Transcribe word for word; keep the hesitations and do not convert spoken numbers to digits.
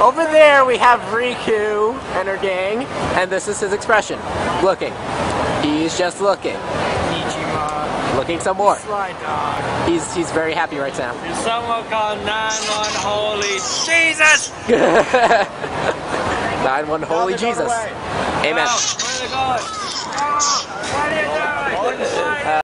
Over there we have Rikku and her gang, and this is his expression. Looking. He's just looking. Looking some more. Sly dog. He's he's very happy right now. Did someone call nine one holy Jesus? nine one holy Jesus. Amen. Where are they going? Oh, why are you doing?